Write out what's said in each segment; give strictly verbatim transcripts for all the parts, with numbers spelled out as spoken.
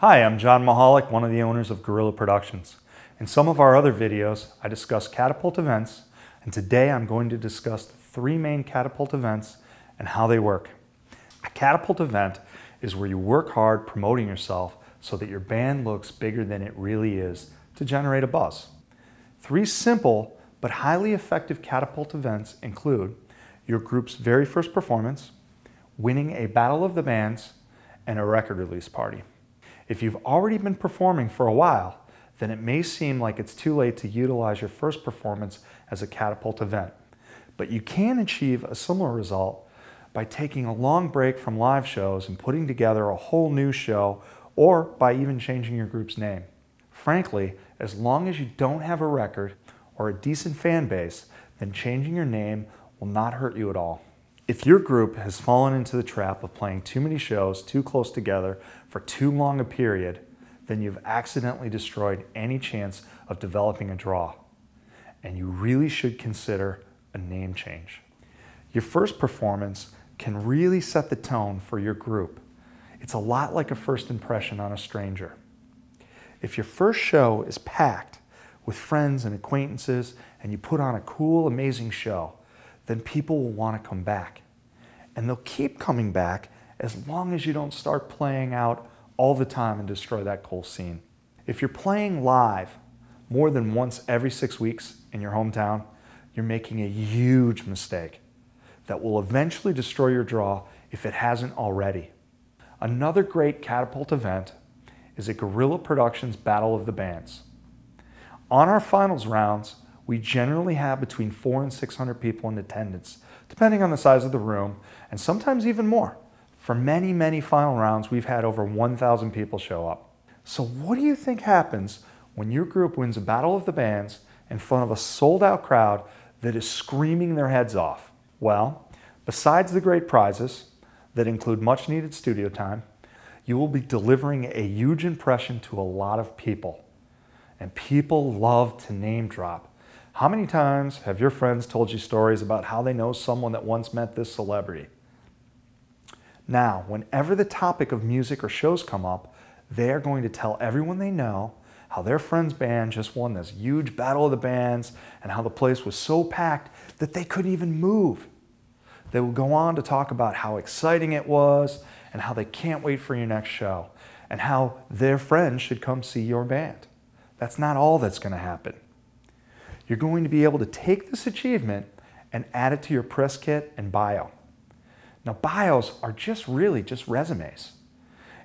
Hi, I'm John Mahalik, one of the owners of Gorilla Productions. In some of our other videos, I discuss catapult events, and today I'm going to discuss the three main catapult events and how they work. A catapult event is where you work hard promoting yourself so that your band looks bigger than it really is to generate a buzz. Three simple but highly effective catapult events include your group's very first performance, winning a battle of the bands, and a record release party. If you've already been performing for a while, then it may seem like it's too late to utilize your first performance as a catapult event. But you can achieve a similar result by taking a long break from live shows and putting together a whole new show, or by even changing your group's name. Frankly, as long as you don't have a record or a decent fan base, then changing your name will not hurt you at all. If your group has fallen into the trap of playing too many shows too close together for too long a period, then you've accidentally destroyed any chance of developing a draw. And you really should consider a name change. Your first performance can really set the tone for your group. It's a lot like a first impression on a stranger. If your first show is packed with friends and acquaintances and you put on a cool, amazing show, then people will want to come back. And they'll keep coming back as long as you don't start playing out all the time and destroy that cool scene. If you're playing live more than once every six weeks in your hometown, you're making a huge mistake that will eventually destroy your draw if it hasn't already. Another great catapult event is a Gorilla Productions Battle of the Bands. On our finals rounds, we generally have between four and six hundred people in attendance, depending on the size of the room, and sometimes even more. For many, many final rounds, we've had over one thousand people show up. So what do you think happens when your group wins a battle of the bands in front of a sold-out crowd that is screaming their heads off? Well, besides the great prizes that include much-needed studio time, you will be delivering a huge impression to a lot of people. And people love to name drop. How many times have your friends told you stories about how they know someone that once met this celebrity? Now, whenever the topic of music or shows come up, they are going to tell everyone they know how their friend's band just won this huge battle of the bands and how the place was so packed that they couldn't even move. They will go on to talk about how exciting it was and how they can't wait for your next show and how their friends should come see your band. That's not all that's going to happen. You're going to be able to take this achievement and add it to your press kit and bio. Now, bios are just really just resumes.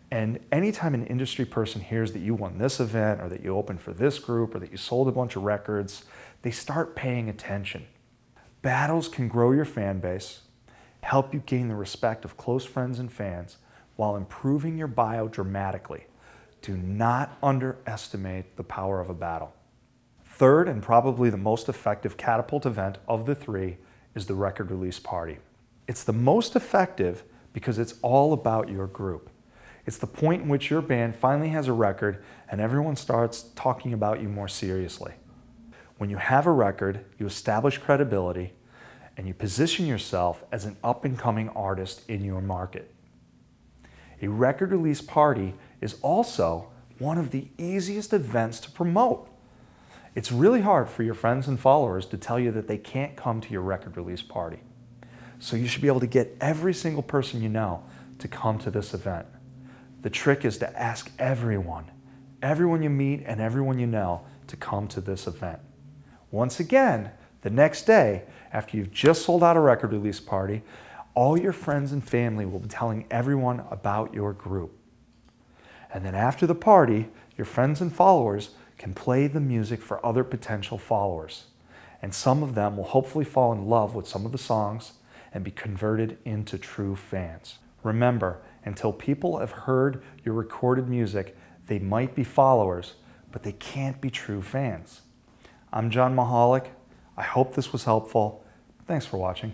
And anytime an industry person hears that you won this event or that you opened for this group or that you sold a bunch of records, they start paying attention. Battles can grow your fan base, help you gain the respect of close friends and fans while improving your bio dramatically. Do not underestimate the power of a battle. Third, and probably the most effective catapult event of the three, is the record release party. It's the most effective because it's all about your group. It's the point in which your band finally has a record and everyone starts talking about you more seriously. When you have a record, you establish credibility and you position yourself as an up-and-coming artist in your market. A record release party is also one of the easiest events to promote. It's really hard for your friends and followers to tell you that they can't come to your record release party. So you should be able to get every single person you know to come to this event. The trick is to ask everyone, everyone you meet and everyone you know, to come to this event. Once again, the next day, after you've just sold out a record release party, all your friends and family will be telling everyone about your group. And then after the party, your friends and followers can play the music for other potential followers. And some of them will hopefully fall in love with some of the songs and be converted into true fans. Remember, until people have heard your recorded music, they might be followers, but they can't be true fans. I'm John Mahalik. I hope this was helpful. Thanks for watching.